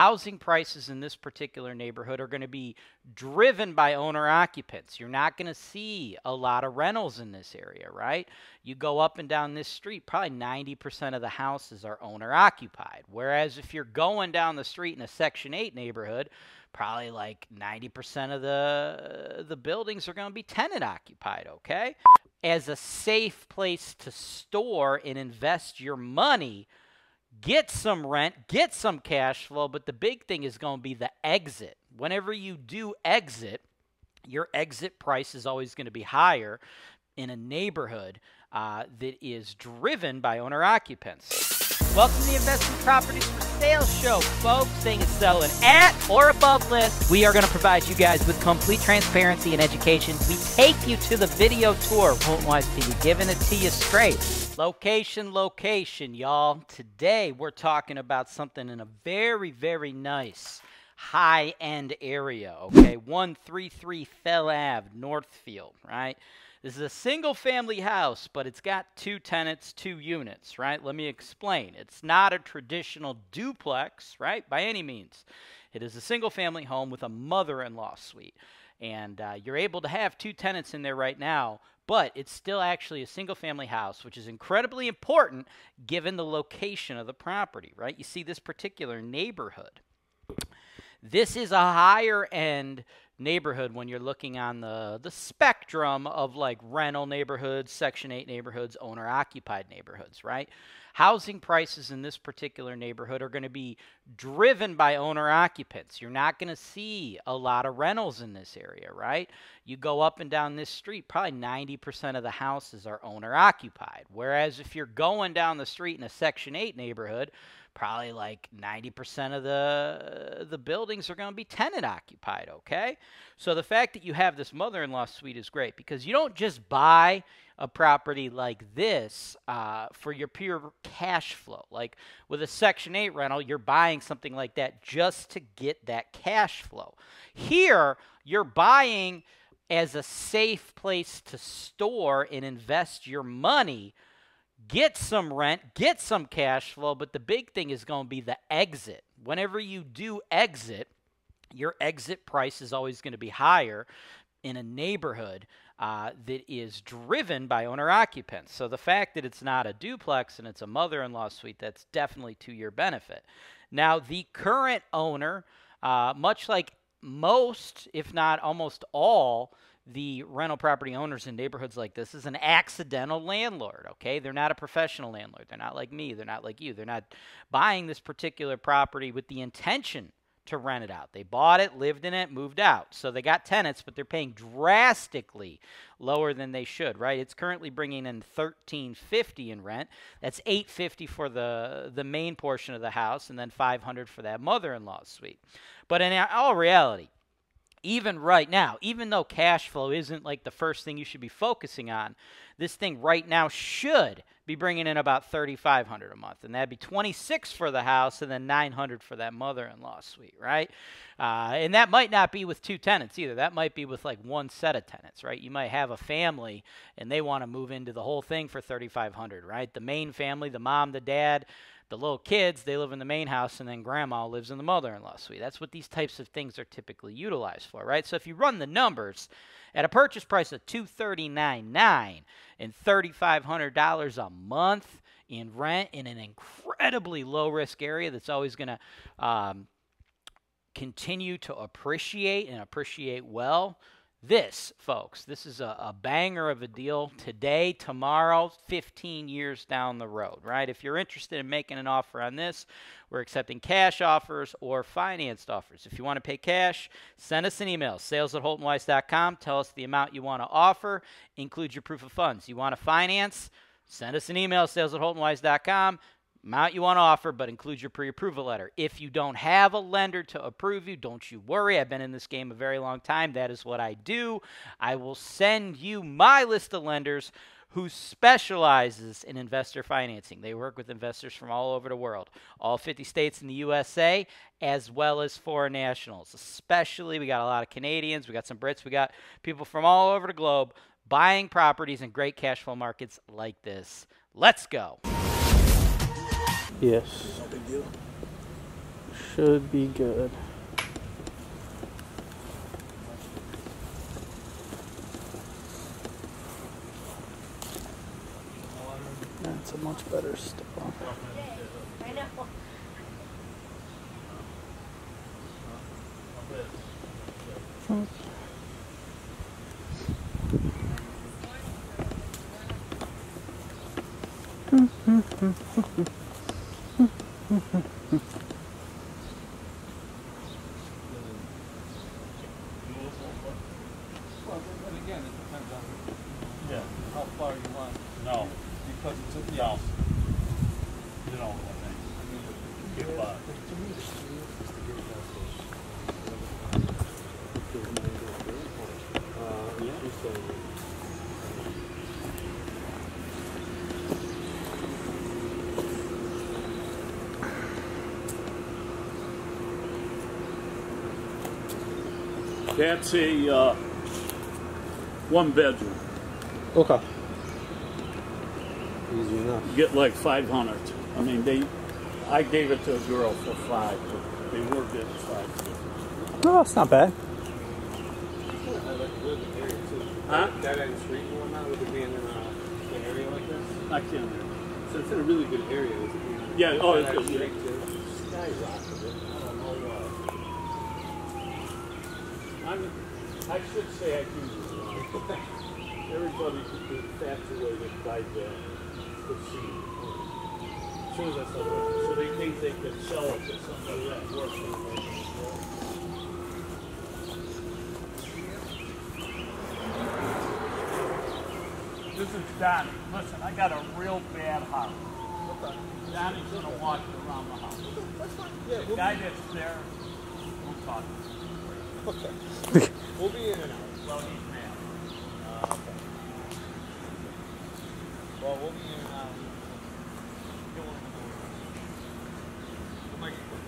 Housing prices in this particular neighborhood are going to be driven by owner occupants. You're not going to see a lot of rentals in this area, right? You go up and down this street, probably 90% of the houses are owner occupied. Whereas if you're going down the street in a Section 8 neighborhood, probably like 90% of the buildings are going to be tenant occupied, okay? As a safe place to store and invest your money, get some rent, get some cash flow, but the big thing is going to be the exit. Whenever you do exit, your exit price is always going to be higher in a neighborhood that is driven by owner-occupants. Welcome to the Investing Properties for Sale Show, folks. Things selling at or above list. We are going to provide you guys with complete transparency and education. We take you to the video tour. HoltonWiseTV, giving it to you straight. Location, location, y'all. Today we're talking about something in a very, very nice high-end area, okay? 133 Fell Ave, Northfield, right? This is a single-family house, but it's got two tenants, two units, right? Let me explain. It's not a traditional duplex, right, by any means. It is a single-family home with a mother-in-law suite. And you're able to have two tenants in there right now, but it's still actually a single-family house, which is incredibly important given the location of the property, right? You see this particular neighborhood. This is a higher-end neighborhood when you're looking on the spectrum of like rental neighborhoods, Section 8 neighborhoods, owner-occupied neighborhoods, right? Housing prices in this particular neighborhood are going to be driven by owner-occupants. You're not going to see a lot of rentals in this area, right? You go up and down this street, probably 90% of the houses are owner-occupied. Whereas if you're going down the street in a Section 8 neighborhood, probably like 90% of the buildings are going to be tenant occupied, okay? So the fact that you have this mother-in-law suite is great because you don't just buy a property like this for your pure cash flow. Like with a Section 8 rental, you're buying something like that just to get that cash flow. Here, you're buying as a safe place to store and invest your money. Get some rent, get some cash flow, but the big thing is going to be the exit. Whenever you do exit, your exit price is always going to be higher in a neighborhood that is driven by owner-occupants. So the fact that it's not a duplex and it's a mother-in-law suite, that's definitely to your benefit. Now, the current owner, much like most, if not almost all, the rental property owners in neighborhoods like this is an accidental landlord, okay? They're not a professional landlord. They're not like me. They're not like you. They're not buying this particular property with the intention to rent it out. They bought it, lived in it, moved out. So they got tenants, but they're paying drastically lower than they should, right? It's currently bringing in $1,350 in rent. That's $850 for the main portion of the house and then $500 for that mother-in-law suite. But in all reality, even right now, even though cash flow isn't like the first thing you should be focusing on, this thing right now should be bringing in about $3,500 a month, and that'd be $2,600 for the house and then $900 for that mother-in-law suite, right? And that might not be with two tenants either. That might be with like one set of tenants, right? You might have a family and they want to move into the whole thing for $3,500, right? The main family, the mom, the dad, the little kids, they live in the main house, and then grandma lives in the mother-in-law suite. That's what these types of things are typically utilized for, right? So if you run the numbers at a purchase price of $239,900 and $3,500 a month in rent in an incredibly low-risk area that's always going to continue to appreciate and appreciate well, this, folks, this is a banger of a deal today, tomorrow, 15 years down the road, right? If you're interested in making an offer on this, we're accepting cash offers or financed offers. If you want to pay cash, send us an email, sales@holtonwise.com. Tell us the amount you want to offer. Include your proof of funds. You want to finance? Send us an email, sales@holtonwise.com. Amount you want to offer, but include your pre-approval letter. If you don't have a lender to approve you, don't you worry. I've been in this game a very long time. That is what I do. I will send you my list of lenders who specializes in investor financing. They work with investors from all over the world, all 50 states in the USA, as well as foreign nationals. Especially, we got a lot of Canadians, we got some Brits, we got people from all over the globe buying properties in great cash flow markets like this. Let's go. Yes. No big deal. should be good. That's a much better style. I know. Oh. Again, it depends on how far you want. No, because it's a house. You know, I mean, get by. That's a one bedroom. Okay. Easy enough. You get like 500. I mean, I gave it to a girl for 5, but they worked it at 550. Oh, that's not bad. I like to live in the area too. Huh? That end street and whatnot, would it be in an area like this? I can't remember. So it's in a really good area. Is it? Yeah. Oh, it's good. Yeah. Skyrocketed it. I don't know why. I should say I do this wrong. Everybody could be infatuated by that proceeding. As soon as I saw that. So they think they could sell it to somebody that works on it. This is Donnie. Listen, I got a real bad house. Donnie's going to walk around the house. The guy that's there, we'll talk to him. Okay. We'll be in and out. Well, he's mad. Okay. Well, we'll be in and out. We'll make it quick.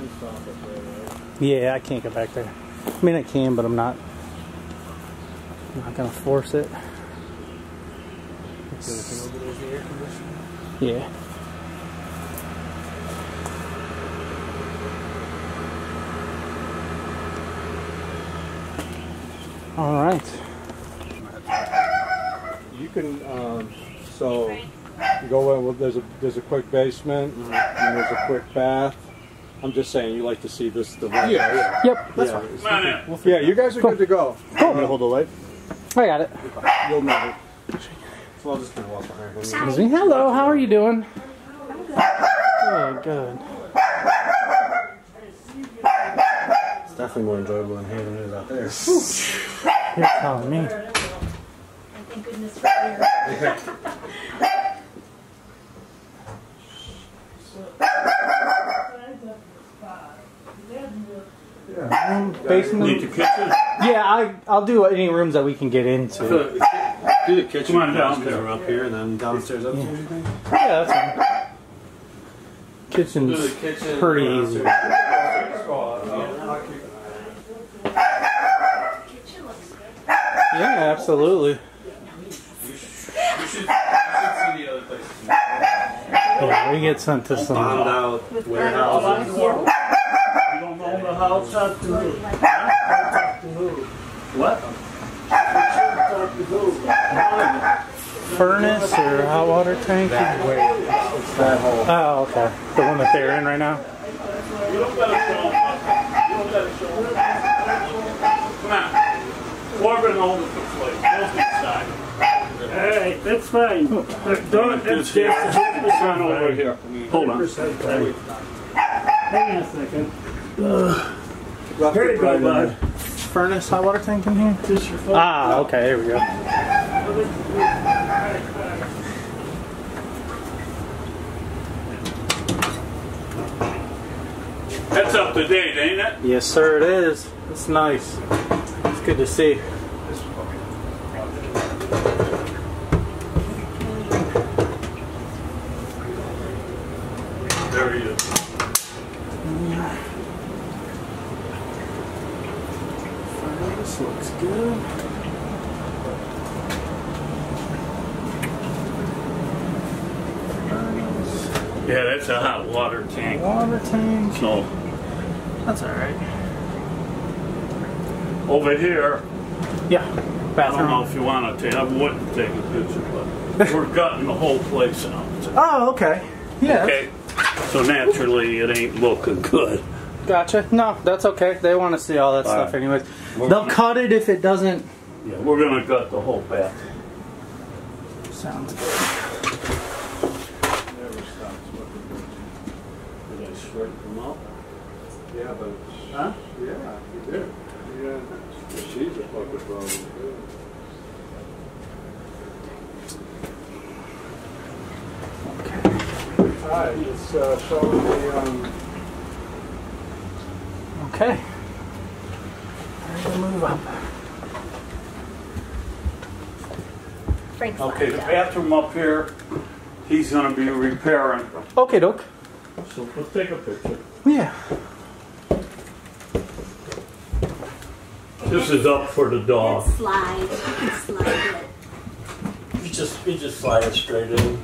All right. Yeah, I can't go back there. I mean, I can, but I'm not gonna force it. It's over the air conditioner. Yeah. All right. You can so go in. Well, there's a quick basement and there's a quick bath. I'm just saying, you like to see this device. Yeah, yeah. Yep. That's fine. Yeah. We'll yeah, you guys are cool. Good to go. Cool. I'm going to hold the light. I got it. You'll know it. So I'll just walk behind him. Hello, how are you doing? I'm good. Oh, good. It's definitely more enjoyable in here than it is out there. Ooh. You're telling me. Thank goodness for you. Basement. Need the kitchen? Yeah, I'll do any rooms that we can get into. Do the kitchen. Come on downstairs up here, and then downstairs up here. Yeah, that's fine. Kitchen's pretty easy. Kitchen looks good. Yeah, absolutely. You should see the other places. Yeah, we get sent to some bombed out warehouses. Talk to who? Talk to who? What? Talk to who? Furnace or hot water tank? That way. It's that hole. Oh, okay. The one that they're in right now? You don't better show them. You don't better show them. Come on. Corbin, hold it for play. Both inside. Alright, that's fine. Don't just run over here. Hold on. Hang on a second. Here you go, bud. Furnace hot water tank in here? Just your phone. Ah, okay, there we go. That's up to date, ain't it? Yes, sir, it is. It's nice. It's good to see. This looks good. Yeah, that's a hot water tank. Water tank. So that's all right. Over here. Yeah. Bathroom. I don't know if you want to take. I wouldn't take a picture, but we're gutting the whole place out. Oh, okay. Yeah. Okay. So naturally, it ain't looking good. Gotcha. No, that's okay. They want to see all that stuff anyways. They'll cut it if it doesn't. Yeah, we're going to gut the whole bath. Sounds good. Never stops looking good. Did I straighten them up? Yeah, but... Huh? Yeah, you did. Yeah. She's a fucking problem. Okay. Hi, it's showing the... Okay, ready to move up. Frank's okay, the bathroom up here, he's going to be repairing. Okay, doke. So let's take a picture. Yeah. This is up for the dog. Let's slide. You can slide it. You just slide it straight in.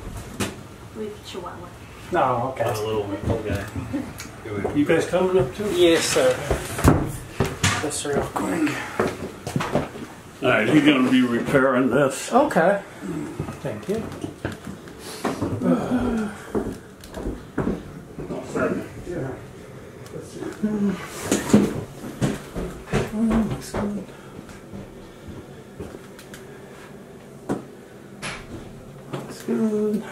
We have Chihuahua. No, okay. A little bit, okay. You guys coming up too? Yes, sir. Just real quick. All right, you're going to be repairing this. Okay. Thank you. Yeah. Let's see. Looks good. Looks good.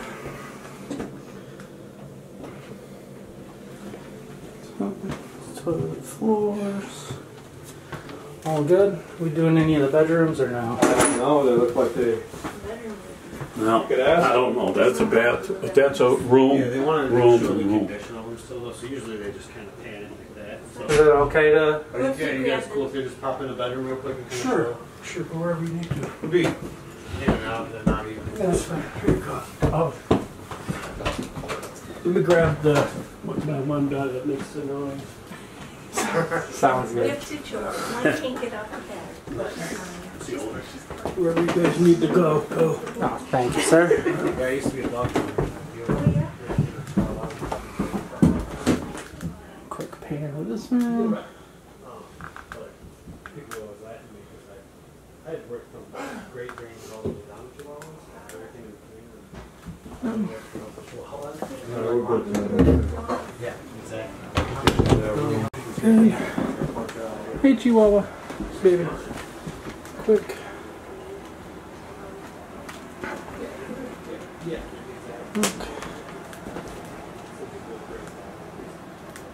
Toilet floors. All good? We doing any of the bedrooms or no? I don't know. They look like they... No, I don't know. That's a bath. That's a room. Yeah, they wanted to make sure we condition all them still, though, so usually they just kind of pan it like that. So. Is it okay to... Are you guys cool if they just pop in the bedroom real quick? And sure. Sure, go wherever you need to. It'll be in and out, then not even. That's fine. Here you go. Oh. Let me grab the... My one guy that makes the noise. Sounds good. We have two children. One can't get out of bed. Wherever you guys need to go, go. Oh, thank you, sir. Yeah, I used to be a dog. Quick pan of this man. I had worked from great drains all the way down to Chihuahuas. Everything was clean. Yeah, exactly. Hey Chihuahua, baby, quick.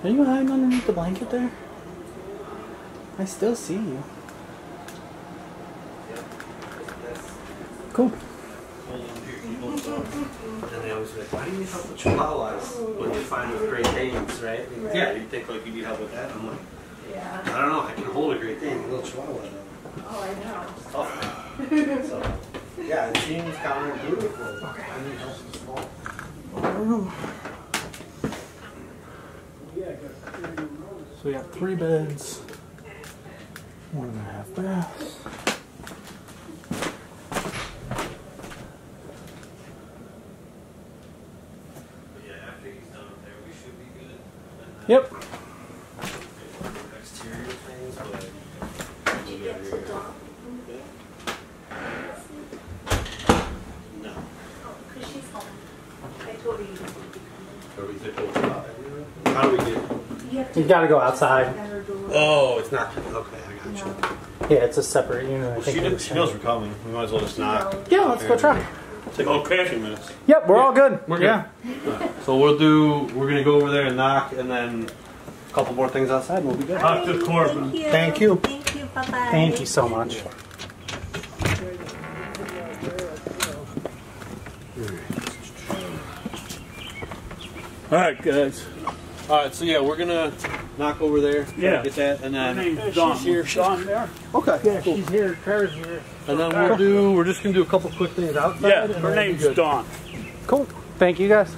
Are you hiding underneath the blanket there? I still see you. Cool. And they always be like, why do you need help with chihuahuas when you find with Great Danes, right? Right? Yeah, you think like you need help with that. I'm like, yeah. I don't know, I can hold a Great Dane, a little chihuahua. Oh, I know. It's tough. So, yeah, it seems kind of beautiful. Okay. I need help with small. So we have 3 beds, 1.5 baths. Yep. Exterior things, but you get to dog. No. Oh, because she's home. I told her you didn't want to be coming. How do we get? You gotta go outside. Oh, it's not. Okay, I got you. Yeah, it's a separate unit. Well, she knows we're coming. We might as well just knock. Yeah, let's go try. Take all crashing minutes. Yep, we're all good. We're good. Yeah. So we're gonna go over there and knock, and then a couple more things outside, and we'll be good. Talk to Corbin. Thank you. Thank you. Bye bye. Thank you so much. All right, guys. All right, so yeah, we're gonna knock over there. Yeah. Get that, and then Dawn's here. Dawn there. Okay. Yeah, cool. She's here. Car's here. And then we're just gonna do a couple quick things outside. Yeah, her name's Dawn. Cool. Thank you guys.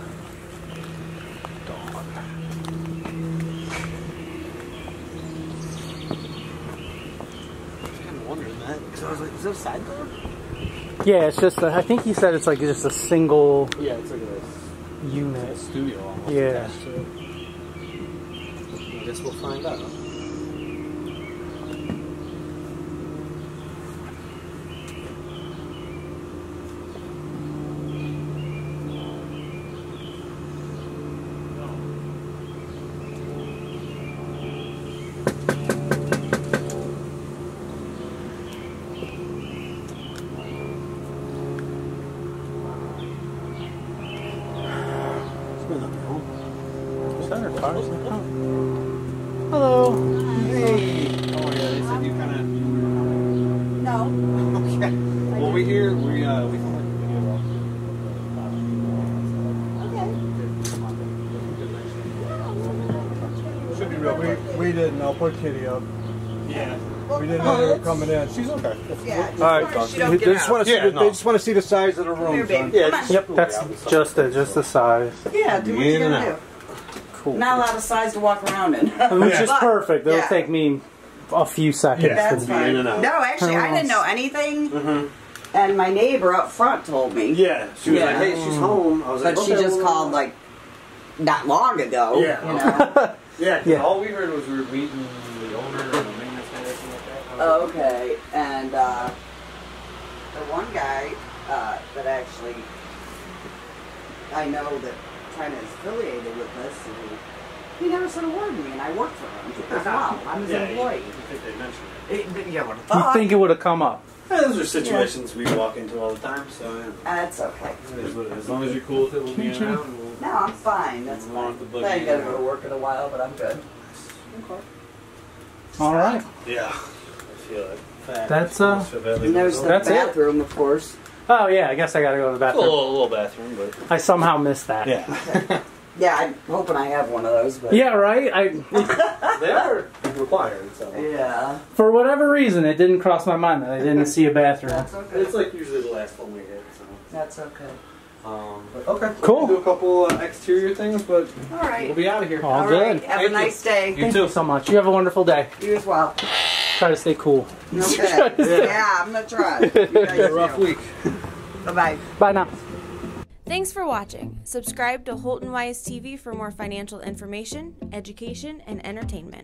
Dawn. was like, is there a side door? Yeah, it's just, I think he said it's like just a single... Yeah, it's like a unit. Like a studio almost. Yeah. I guess we'll find out. Hello. Hey. Oh yeah, they said you kind of. No. Okay. Well, we here. We can look at the video. Okay. Should be real quick. We didn't know. Poor Kitty up. Yeah. We didn't know they were coming in. She's okay. Yeah. All right. They just want to see. They just want to see the size of the room. Yeah. Yep. That's just it. Just the size. Yeah. Do what you gonna do. Cool. Not a lot of size to walk around in. Which is perfect. It'll take me a few seconds to be in and out. No, actually, I didn't know anything, and my neighbor up front told me. Yeah, she was like, hey, she's home. I was like, but she just called, like, not long ago. Yeah, you know? All we heard was we were meeting the owner and the maintenance guy, everything like that. Okay, and the one guy that actually I know that kind of affiliated with us, and he never said a word to me, and I worked for him as well. I'm his employee. You think they mentioned it? Yeah, you think it would have come up? Yeah, those are situations we walk into all the time, so that's okay. As long as you're cool with it, we'll be around. We'll no, I'm fine. That's fine. I ain't gotta go to work in a while, but I'm good. Okay. All right. Yeah. I feel it. And there's the bathroom, of course. Oh yeah, I guess I gotta go to the bathroom. A little bathroom, but I somehow missed that. Yeah, yeah. I'm hoping I have one of those. But yeah, right. They are required. So yeah. For whatever reason, it didn't cross my mind that I didn't see a bathroom. That's okay. It's like usually the last one we hit. So that's okay. But okay. Cool. We'll do a couple exterior things, but all right, we'll be out of here. All good. Right. Have a nice day. Thank you so much. You have a wonderful day. You as well. Try to stay cool. Okay. Yeah, I'm gonna try. It's a rough week. Bye-bye. Bye now. Thanks for watching. Subscribe to HoltonWise TV for more financial information, education, and entertainment.